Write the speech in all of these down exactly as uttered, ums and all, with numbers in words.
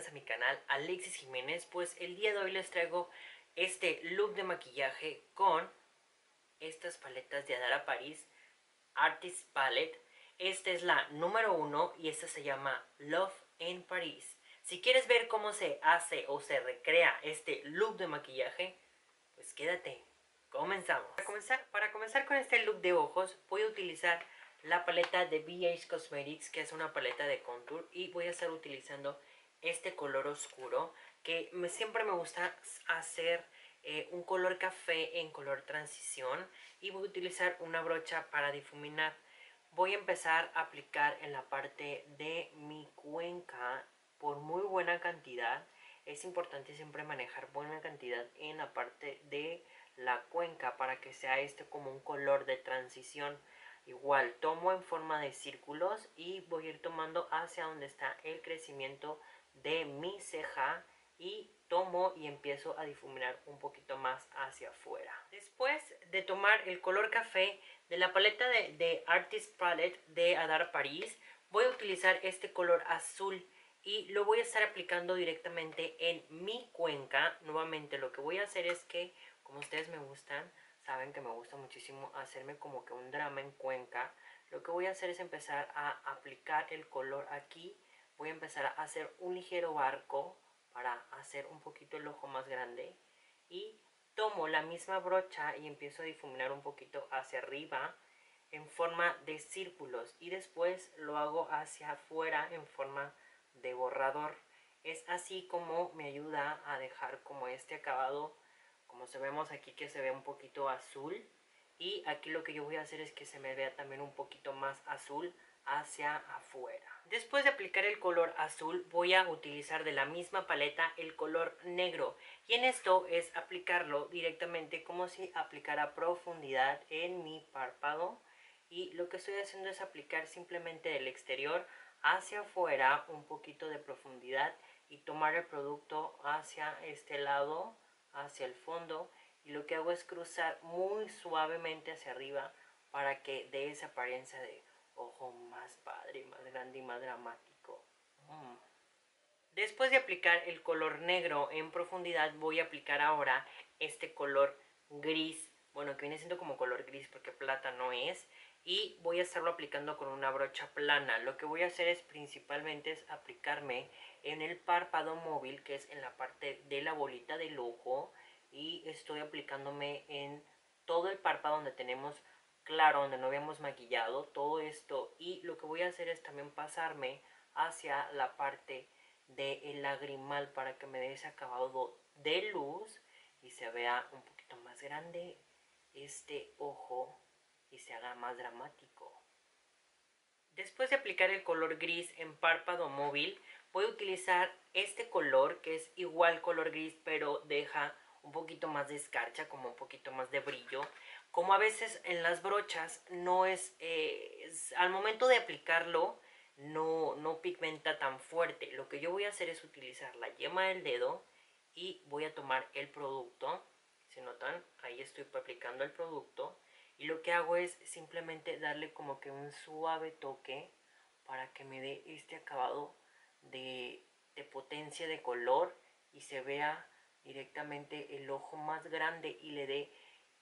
bienvenidos a mi canal Alexis Jiménez. Pues el día de hoy les traigo este look de maquillaje con estas paletas de Adara Paris Artist Palette. Esta es la número uno y esta se llama Love in Paris. Si quieres ver cómo se hace o se recrea este look de maquillaje, pues quédate, comenzamos. Para comenzar, para comenzar con este look de ojos voy a utilizar la paleta de B H Cosmetics, que es una paleta de contour, y voy a estar utilizando este color oscuro que me, siempre me gusta hacer eh, un color café en color transición, y voy a utilizar una brocha para difuminar. Voy a empezar a aplicar en la parte de mi cuenca por muy buena cantidad. Es importante siempre manejar buena cantidad en la parte de la cuenca para que sea este como un color de transición. Igual tomo en forma de círculos y voy a ir tomando hacia donde está el crecimiento de mi ceja, y tomo y empiezo a difuminar un poquito más hacia afuera. Después de tomar el color café de la paleta de, de Artist Palette de Adara Paris, voy a utilizar este color azul y lo voy a estar aplicando directamente en mi cuenca. Nuevamente lo que voy a hacer es que, como ustedes me gustan, saben que me gusta muchísimo hacerme como que un drama en cuenca, lo que voy a hacer es empezar a aplicar el color aquí. Voy a empezar a hacer un ligero arco para hacer un poquito el ojo más grande, y tomo la misma brocha y empiezo a difuminar un poquito hacia arriba en forma de círculos, y después lo hago hacia afuera en forma de borrador. Es así como me ayuda a dejar como este acabado, como se vemos aquí, que se ve un poquito azul, y aquí lo que yo voy a hacer es que se me vea también un poquito más azul hacia afuera. Después de aplicar el color azul, voy a utilizar de la misma paleta el color negro, y en esto es aplicarlo directamente como si aplicara profundidad en mi párpado, y lo que estoy haciendo es aplicar simplemente del exterior hacia afuera un poquito de profundidad, y tomar el producto hacia este lado, hacia el fondo, y lo que hago es cruzar muy suavemente hacia arriba para que dé esa apariencia de ojo más padre, más grande y más dramático. mm. Después de aplicar el color negro en profundidad, voy a aplicar ahora este color gris, bueno, que viene siendo como color gris porque plata no es, y voy a estarlo aplicando con una brocha plana. Lo que voy a hacer es principalmente es aplicarme en el párpado móvil, que es en la parte de la bolita del ojo, y estoy aplicándome en todo el párpado donde tenemos claro, donde no habíamos maquillado, todo esto. Y lo que voy a hacer es también pasarme hacia la parte del lagrimal para que me dé ese acabado de luz y se vea un poquito más grande este ojo y se haga más dramático. Después de aplicar el color gris en párpado móvil, voy a utilizar este color, que es igual color gris, pero deja un poquito más de escarcha, como un poquito más de brillo. Como a veces en las brochas no es, eh, es al momento de aplicarlo no, no pigmenta tan fuerte. Lo que yo voy a hacer es utilizar la yema del dedo y voy a tomar el producto. Si notan, ahí estoy aplicando el producto. Y lo que hago es simplemente darle como que un suave toque para que me dé este acabado de, de potencia de color y se vea directamente el ojo más grande y le dé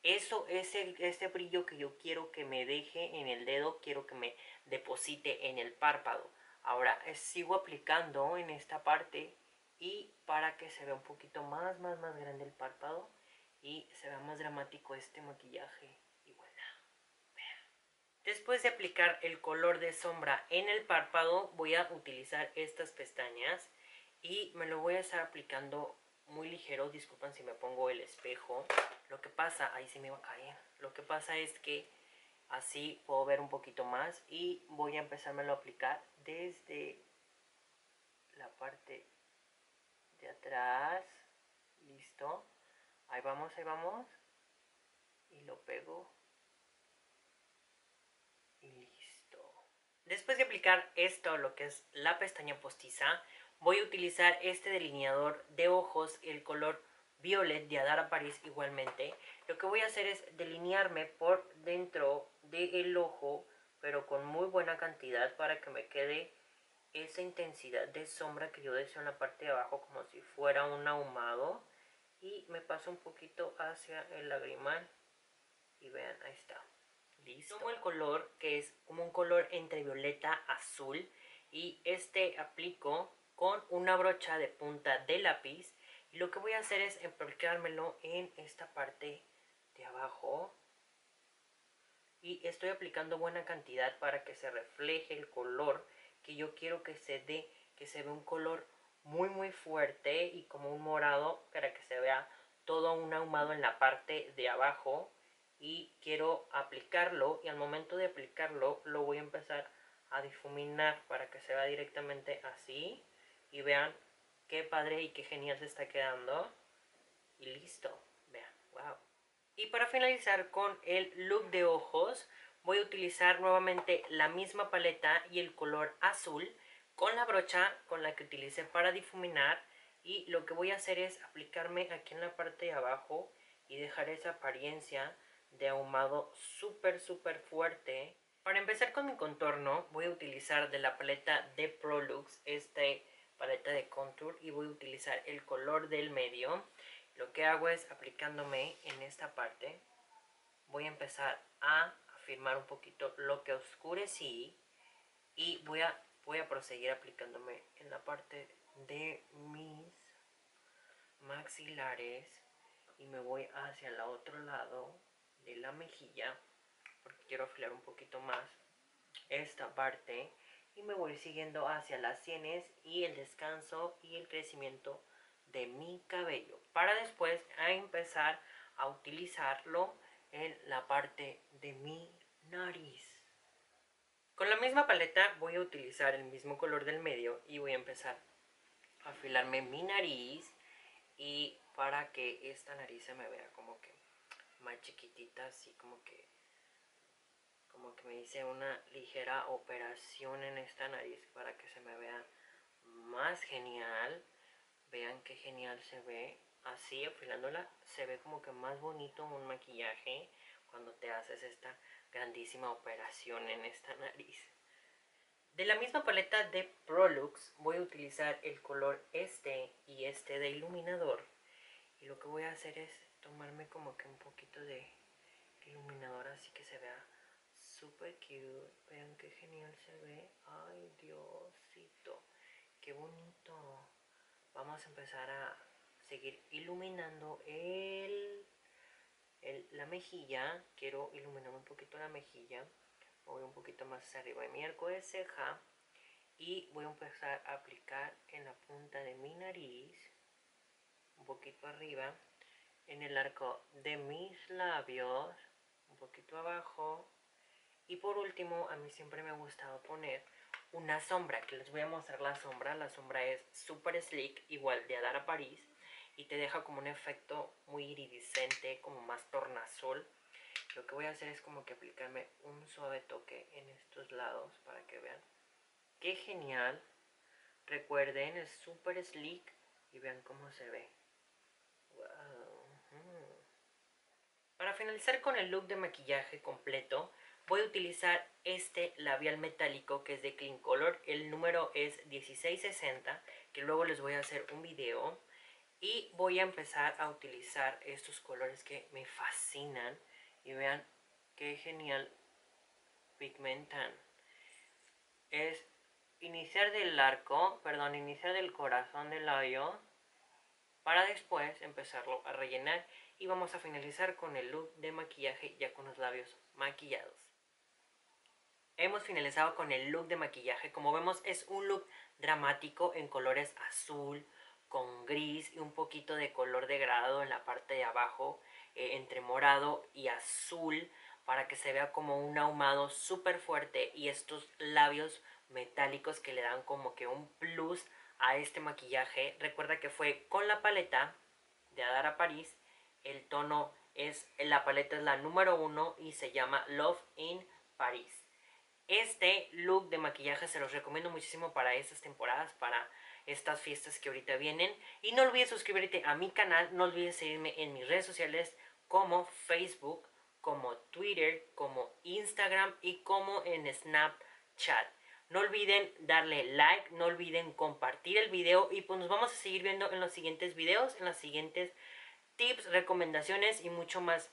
eso, ese, ese brillo que yo quiero que me deje en el dedo, quiero que me deposite en el párpado. Ahora sigo aplicando en esta parte y para que se vea un poquito más, más, más grande el párpado y se vea más dramático este maquillaje. Después de aplicar el color de sombra en el párpado, voy a utilizar estas pestañas y me lo voy a estar aplicando muy ligero. Disculpen si me pongo el espejo. Lo que pasa, ahí se me va a caer. Lo que pasa es que así puedo ver un poquito más, y voy a empezármelo a aplicar desde la parte de atrás. Listo. Ahí vamos, ahí vamos. Y lo pego. Listo. Después de aplicar esto, lo que es la pestaña postiza, voy a utilizar este delineador de ojos, el color violet de Adara Paris igualmente. Lo que voy a hacer es delinearme por dentro del ojo, pero con muy buena cantidad para que me quede esa intensidad de sombra que yo deseo en la parte de abajo, como si fuera un ahumado, y me paso un poquito hacia el lagrimal y vean, ahí está. Listo. Tomo el color que es como un color entre violeta azul y este aplico con una brocha de punta de lápiz, y lo que voy a hacer es empolqueármelo en esta parte de abajo. Y estoy aplicando buena cantidad para que se refleje el color que yo quiero que se dé, que se vea un color muy muy fuerte y como un morado, para que se vea todo un ahumado en la parte de abajo. Y quiero aplicarlo, y al momento de aplicarlo lo voy a empezar a difuminar para que se vea directamente así. Y vean qué padre y qué genial se está quedando. Y listo, vean, wow. Y para finalizar con el look de ojos, voy a utilizar nuevamente la misma paleta y el color azul con la brocha con la que utilicé para difuminar. Y lo que voy a hacer es aplicarme aquí en la parte de abajo y dejar esa apariencia de ahumado súper súper fuerte. Para empezar con mi contorno, voy a utilizar de la paleta de ProLux, esta paleta de contour, y voy a utilizar el color del medio. Lo que hago es, aplicándome en esta parte, voy a empezar a afirmar un poquito lo que oscurecí, y voy a, voy a proseguir aplicándome en la parte de mis maxilares, y me voy hacia el otro lado de la mejilla, porque quiero afilar un poquito más esta parte, y me voy siguiendo hacia las sienes y el descanso y el crecimiento de mi cabello, para después a empezar a utilizarlo en la parte de mi nariz. Con la misma paleta voy a utilizar el mismo color del medio y voy a empezar a afilarme mi nariz, y para que esta nariz se me vea como que más chiquitita, así como que como que me hice una ligera operación en esta nariz para que se me vea más genial. Vean qué genial se ve, así afilándola se ve como que más bonito un maquillaje cuando te haces esta grandísima operación en esta nariz. De la misma paleta de ProLux voy a utilizar el color este y este de iluminador, y lo que voy a hacer es tomarme como que un poquito de iluminador, así que se vea súper cute. Vean qué genial se ve. Ay, Diosito, qué bonito. Vamos a empezar a seguir iluminando el, el, la mejilla. Quiero iluminar un poquito la mejilla. Voy un poquito más hacia arriba de mi arco de ceja, y voy a empezar a aplicar en la punta de mi nariz, un poquito arriba, en el arco de mis labios, un poquito abajo, y por último, a mí siempre me ha gustado poner una sombra, que les voy a mostrar la sombra. La sombra es súper sleek, igual de Adara Paris, y te deja como un efecto muy iridiscente, como más tornasol. Lo que voy a hacer es como que aplicarme un suave toque en estos lados para que vean qué genial. Recuerden, es súper sleek y vean cómo se ve. Wow. Para finalizar con el look de maquillaje completo, voy a utilizar este labial metálico que es de Clean Color. El número es dieciséis sesenta, que luego les voy a hacer un video. Y voy a empezar a utilizar estos colores que me fascinan. Y vean qué genial pigmentan. Es iniciar del arco, perdón, iniciar del corazón del labio, para después empezarlo a rellenar. Y vamos a finalizar con el look de maquillaje ya con los labios maquillados. Hemos finalizado con el look de maquillaje. Como vemos, es un look dramático en colores azul con gris y un poquito de color degradado en la parte de abajo, eh, entre morado y azul, para que se vea como un ahumado súper fuerte, y estos labios metálicos que le dan como que un plus a este maquillaje. Recuerda que fue con la paleta de Adara Paris. El tono es, la paleta es la número uno y se llama Love in Paris. Este look de maquillaje se los recomiendo muchísimo para estas temporadas, para estas fiestas que ahorita vienen. Y no olvides suscribirte a mi canal, no olvides seguirme en mis redes sociales como Facebook, como Twitter, como Instagram y como en Snapchat. No olviden darle like, no olviden compartir el video y pues nos vamos a seguir viendo en los siguientes videos, en los siguientes tips, recomendaciones y mucho más.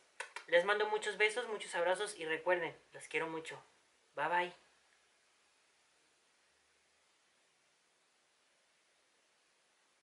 Les mando muchos besos, muchos abrazos y recuerden, los quiero mucho. Bye bye.